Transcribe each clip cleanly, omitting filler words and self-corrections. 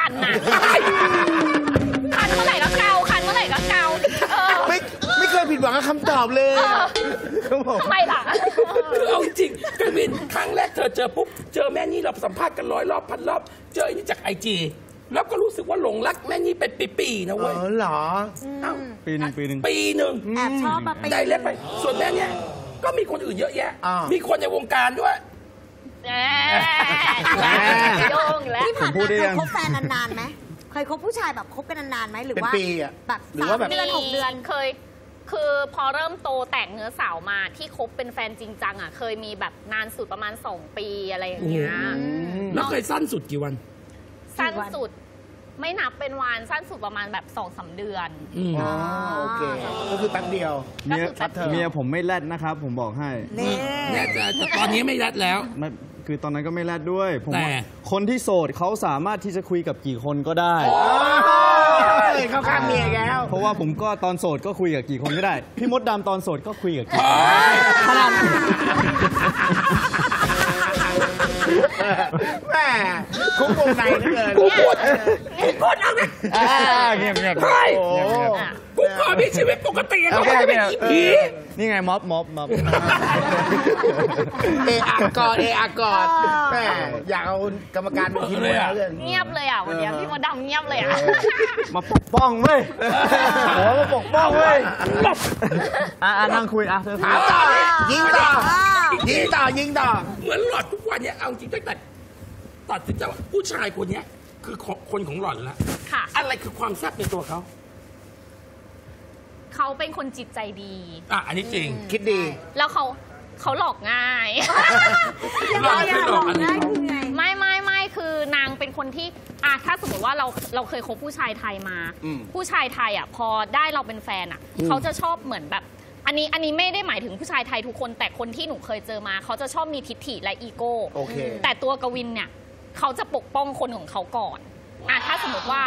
วันน่ะคันเมื่อไหร่ก็เกาคันเมื่อไหร่ก็เกาไม่เคยผิดหวังกับคำตอบเลยทำไมล่ะคือเอาจริงกวินครั้งแรกเธอเจอปุ๊บเจอแม่นี่เราสัมภาษณ์กัน100 รอบ1,000 รอบเจออันนี้จากไอจีแล้วก็รู้สึกว่าหลงรักแม่นี่เป็นปีๆนะเว้ยอ๋อเหรอปีหนึ่งแอบชอบมาปีได้เล็กไปส่วนแม่เนี่ยก็มีคนอื่นเยอะแยะมีคนในวงการด้วยที่ผ่านมาเคยคบแฟนนานๆไหมเคยคบผู้ชายแบบคบกันนานๆไหมหรือว่าแบบ3 เดือน 6 เดือนเคยคือพอเริ่มโตแตกเนื้อสาวมาที่คบเป็นแฟนจริงจังอ่ะเคยมีแบบนานสุดประมาณ2 ปีอะไรอย่างเงี้ยแล้วเคยสั้นสุดกี่วันสั้นสุดไม่นับเป็นวันสั้นสุดประมาณแบบ 2-3 เดือนอ๋อโอเคก็คือแป๊บเดียวเมียผมไม่แรดนะครับผมบอกให้เนี่ยตอนนี้ไม่แรดแล้วคือตอนนั้นก็ไม่แรดด้วยผมว่าคนที่โสดเขาสามารถที่จะคุยกับกี่คนก็ได้เข้าข้างเมียแล้วเพราะว่าผมก็ตอนโสดก็คุยกับกี่คนก็ได้พี่มดดำตอนโสดก็คุยกับกี่คนขนาดแม่คุ้มวงในนั่นเลยกูพูดเอาเลยเงียบใช่กูขอมีชีวิตปกติเขาไม่เป็นอีผีนี่ไงม็อบเออากอดแม่อยากเอากรรมการมาคิดเลยเงียบเลยอ่ะวันนี้พี่มดดำเงียบเลยอ่ะมาปกป้องเว้ยมาปกป้องเว้ยนั่งคุยอ่ะถามต่อยิงต่อเหมือนหลอดทุกวันเนี่ยเอาจริงตั้งแต่ตัดสินใจว่าผู้ชายคนนี้คือคนของหลอดแล้วค่ะอะไรคือความแซ่บในตัวเขาเป็นคนจิตใจดีอ่ะอันนี้จริงคิดดีแล้วเขาหลอกง่ายหลอกง่ายไม่คือนางเป็นคนที่อ่ะถ้าสมมติว่าเราเคยคบผู้ชายไทยมาผู้ชายไทยอ่ะพอได้เราเป็นแฟนอ่ะเขาจะชอบเหมือนแบบอันนี้ไม่ได้หมายถึงผู้ชายไทยทุกคนแต่คนที่หนูเคยเจอมาเขาจะชอบมีทิฐิและอีโก้แต่ตัวกวินเนี่ยเขาจะปกป้องคนของเขาก่อนอ่ะถ้าสมมติว่า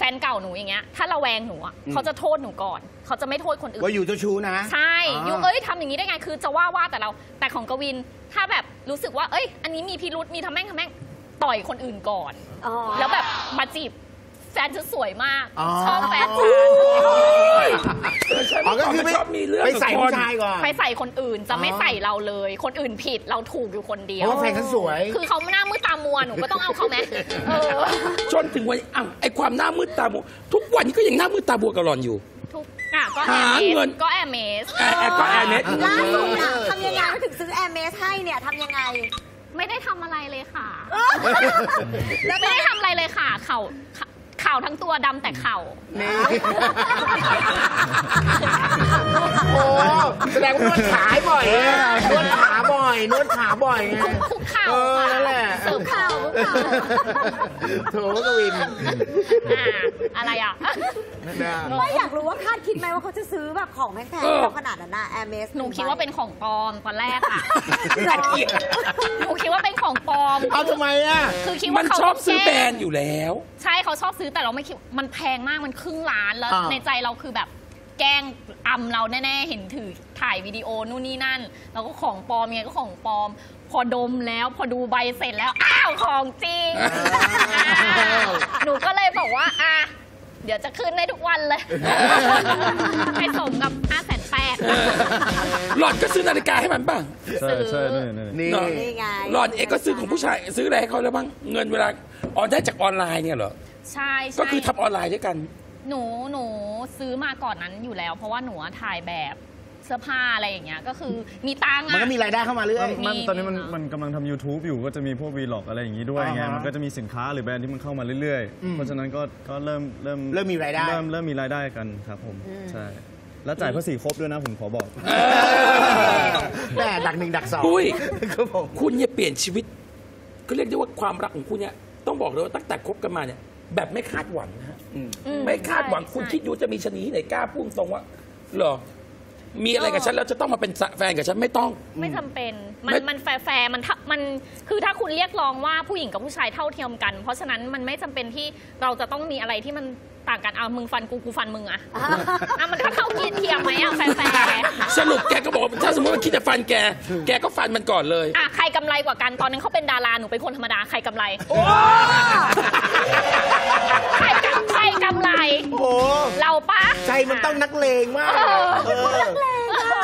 แฟนเก่าหนูอย่างเงี้ยถ้าระแวงหนูอ่ะเขาจะโทษหนูก่อนเขาจะไม่โทษคนอื่นว่าอยู่เจ้าชู้นะใช่อยู่เอ้ยทำอย่างนี้ได้ไงคือจะว่าแต่เราแต่ของกวินถ้าแบบรู้สึกว่าเอ้ยอันนี้มีพิรุธมีทำแม่งต่อยคนอื่นก่อนแล้วแบบมาจีบแฟนจะสวยมากชอบแฟนฉันก็คือไปใส่ผู้ชายก่อนไปใส่คนอื่นจะไม่ใส่เราเลยคนอื่นผิดเราถูกอยู่คนเดียวเพราะแฟนฉันสวยคือเขาหน้ามืดตามัวหนูก็ต้องเอาเขาไหมจนถึงวันอ้าวไอความหน้ามืดตามัวทุกวันนี้ก็ยังหน้ามืดตาบัวกับหลอนอยู่ทุกก็แอร์เมสก็แอร์เมสล่าสุดอะทำยังไงก็ถึงซื้อแอร์เมสให้เนี่ยทำยังไงไม่ได้ทำอะไรเลยค่ะไม่ได้ทำอะไรเลยค่ะเข่าทั้งตัวดำแต่เข่าโอ้แสดงว่านวดขาบ่อยนวดขาบ่อยไงเข่านั่นแหละเสริมเข่าโถกวินอะไรอ่ะไม่อยากรู้ว่าคาดคิดไหมว่าเขาจะซื้อแบบของแพงๆขนาดนั้นนะแอร์เมสหนูคิดว่าเป็นของปลอมตอนแรกค่ะหนูคิดว่าเป็นของปลอมเอาทำไมอ่ะคือคิดว่าเขาชอบซื้อแบรนด์อยู่แล้วใช่เขาชอบซื้อแต่เราไม่คิดมันแพงมากมันครึ่งล้านแล้วในใจเราคือแบบแกล้งอำเราแน่ๆเห็นถือถ่ายวิดีโอนู่นนี่นั่นเราก็ของปลอมไงก็ของปลอมพอดมแล้วพอดูใบเสร็จแล้วอ้าวของจริงหนูก็เลยบอกว่าอ่ะเดี๋ยวจะขึ้นได้ทุกวันเลยให้สมกับ 5,800,000 หลอดก็ซื้อนาฬิกาให้มันบ้างซื้อนี่ไงหลอดเองก็ซื้อของผู้ชายซื้ออะไรให้เขาแล้วบ้างเงินเวลาออนได้จากออนไลน์เนี่ยเหรอใช่ก็คือทำออนไลน์ด้วยกันหนูซื้อมาก่อนนั้นอยู่แล้วเพราะว่าหนูถ่ายแบบเสื้อผ้าอะไรอย่างเงี้ยก็คือมีตังค์มันก็มีรายได้เข้ามาเรื่อยตอนนี้มันกำลังทำ YouTube อยู่ก็จะมีพวกวีล็อกอะไรอย่างงี้ด้วยไงมันก็จะมีสินค้าหรือแบรนด์ที่มันเข้ามาเรื่อยๆเพราะฉะนั้นก็เริ่มมีรายได้เริ่มมีรายได้กันครับผมใช่แล้วจ่ายภาษีครบด้วยนะผมขอบอกแม่ดัก 1 ดัก 2คุณเนี่ยเปลี่ยนชีวิตก็เรียกได้ว่าความรักของคุณเนี่ยต้องบอกเลยว่าตั้งแต่คบกันมาเนี่ยแบบไม่คาดหวังนะฮะไม่คาดหวังคุณคิดดูจะมีชนีไหนกล้าพูดตรงว่าหรอมีอะไรกับฉันแล้วจะต้องมาเป็นแฟนกับฉันไม่ต้องไม่จำเป็นมันแฟร์มันคือถ้าคุณเรียกร้องว่าผู้หญิงกับผู้ชายเท่าเทียมกันเพราะฉะนั้นมันไม่จำเป็นที่เราจะต้องมีอะไรที่มันต่างกันเอามึงฟันกูฟันมึงอะมันก็เท่าเทียมไหมอะแฟร์สรุปแกก็บอกถ้าสมมติว่าคิดจะฟันแกก็ฟันมันก่อนเลยอะใครกำไรกว่ากันตอนนั้นเขาเป็นดาราหนูเป็นคนธรรมดาใครกำไร เราปะใจมันต้องนักเลงมาก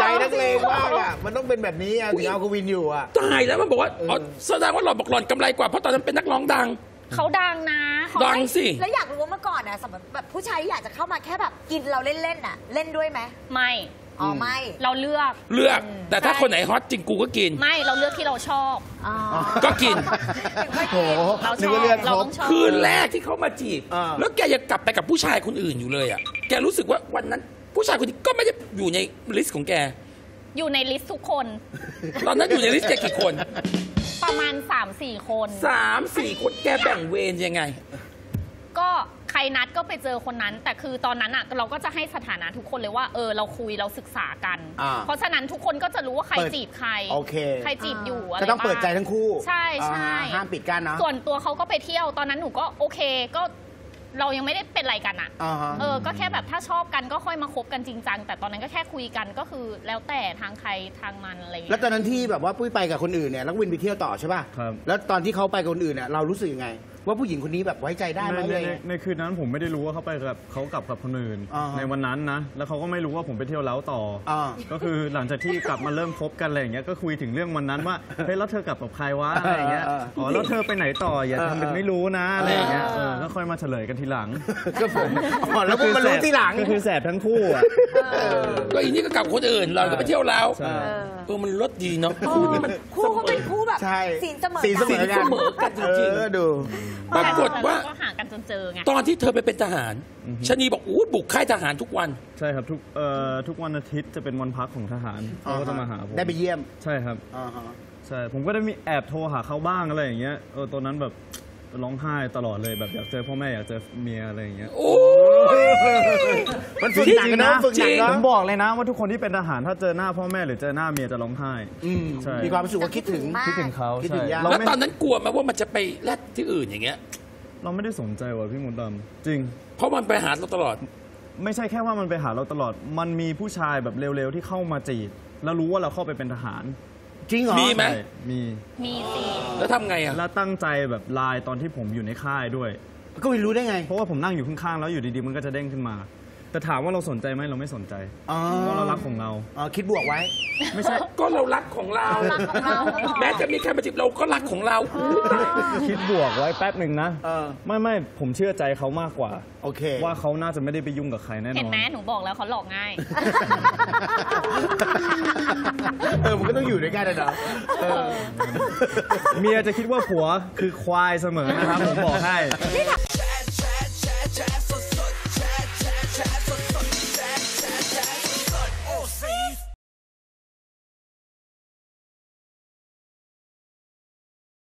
ใจนักเลงมากอ่ะมันต้องเป็นแบบนี้อ่ะถึงเอากวินอยู่อ่ะตายแล้วมันบอกว่าแสดงว่าหล่อนบอกหล่อนกำไรกว่าเพราะตอนนั้นเป็นนักร้องดังเขาดังนะดังสิแล้วอยากรู้ว่าเมื่อก่อนนะสำหรับแบบผู้ชายอยากจะเข้ามาแค่แบบกินเราเล่นๆน่ะเล่นด้วยไหมไม่อ๋อไม่เราเลือกแต่ถ้าคนไหนฮอตจริงกูก็กินไม่เราเลือกที่เราชอบก็กินโหเราชอบเราต้องชอบคืนแรกที่เขามาจีบแล้วแกยังกลับไปกับผู้ชายคนอื่นอยู่เลยอ่ะแกรู้สึกว่าวันนั้นผู้ชายคนนี้ก็ไม่ได้อยู่ในลิสต์ของแกอยู่ในลิสต์ทุกคนตอนนั้นอยู่ในลิสต์แกกี่คนประมาณ 3-4 คนแกแบ่งเวรยังไงก็ใครนัดก็ไปเจอคนนั้นแต่คือตอนนั้นอ่ะเราก็จะให้สถานะทุกคนเลยว่าเราคุยเราศึกษากันเพราะฉะนั้นทุกคนก็จะรู้ว่าใครจีบใครใครจีบอยู่อะไรก็ต้องเปิดใจทั้งคู่ใช่ใช่ห้ามปิดกันนะส่วนตัวเขาก็ไปเที่ยวตอนนั้นหนูก็โอเคก็เรายังไม่ได้เป็นอะไรกันอ่ะก็แค่แบบถ้าชอบกันก็ค่อยมาคบกันจริงจังแต่ตอนนั้นก็แค่คุยกันก็คือแล้วแต่ทางใครทางมันอะไรอย่างเงี้ยแล้วตอนนั้นที่แบบว่าปุ้ยไปกับคนอื่นเนี่ยแล้ววินไปเที่ยวต่อใช่ป่ะแล้วตอนที่เขาไปกับคนอื่นเนี่ยเรารู้สึกยังไงว่าผู้หญิงคนนี้แบบไว้ใจได้ไหมเลยในคืนนั้นผมไม่ได้รู้ว่าเขาไปกับเขากลับกับคนอื่นในวันนั้นนะแล้วเขาก็ไม่รู้ว่าผมไปเที่ยวแล้วต่อก็คือหลังจากที่กลับมาเริ่มคบกันอะไรอย่างเงี้ยก็คุยถึงเรื่องวันนั้นว่าเฮ้ยแล้วเธอกลับกับใครวะอะไรอย่างเงี้ยอ๋อแล้วเธอไปไหนต่ออย่าทำเป็นไม่รู้นะอะไรอย่างเงี้ยแล้วค่อยมาเฉลยกันทีหลังก็ผมอ๋อแล้วมันรู้ทีหลังก็คือแสบทั้งคู่อ่ะก็อีนี่ก็กลับคนอื่นเราก็ไปเที่ยวแล้วตัวมันลดดีเนาะคู่เขาเป็นคู่แบบศีลเสมอกันจริงๆดูปรากฏว่าก็หากันจนเจอไงตอนที่เธอไปเป็นทหารชนีบอกอู้บุกค่ายทหารทุกวันใช่ครับทุกวันอาทิตย์จะเป็นวันพักของทหารเขาก็จะมาหาผมได้ไปเยี่ยมใช่ครับใช่ผมก็ได้มีแอบโทรหาเขาบ้างอะไรอย่างเงี้ยตอนนั้นแบบร้องไห้ตลอดเลยแบบอยากเจอพ่อแม่อยากเจอเมียอะไรอย่างเงี้ยโอ้มันฝึกหนักนะฝึกหนักนะผมบอกเลยนะว่าทุกคนที่เป็นทหารถ้าเจอหน้าพ่อแม่หรือเจอหน้าเมียจะร้องไห้มีความรู้สึกว่าคิดถึงเขาแล้วตอนนั้นกลัวไหมว่ามันจะไปแลดที่อื่นอย่างเงี้ยเราไม่ได้สนใจว่ะพี่มดดำจริงเพราะมันไปหาเราตลอดไม่ใช่แค่ว่ามันไปหาเราตลอดมันมีผู้ชายแบบเร็วๆที่เข้ามาจีบแล้วรู้ว่าเราเข้าไปเป็นทหารจริงเหรอมีไหมมีสิแล้วทำไงอ่ะแล้วตั้งใจแบบไลน์ตอนที่ผมอยู่ในค่ายด้วยก็ไม่รู้ได้ไงเพราะว่าผมนั่งอยู่ข้างๆแล้วอยู่ดีๆมันก็จะเด้งขึ้นมาแต่ถามว่าเราสนใจไหมเราไม่สนใจเพราะเรารักของเราคิดบวกไว้ไม่ใช่ก็เรารักของเราแม้จะมีใครมาจีบเราก็รักของเราคิดบวกไว้แป๊บหนึ่งนะไม่ผมเชื่อใจเขามากกว่าโอเคว่าเขาน่าจะไม่ได้ไปยุ่งกับใครแน่นอนเห็นไหมหนูบอกแล้วเขาหลอกง่ายมันก็ต้องอยู่ด้วยกันนะเมียจะคิดว่าผัวคือควายเสมอนะครับผมบอกให้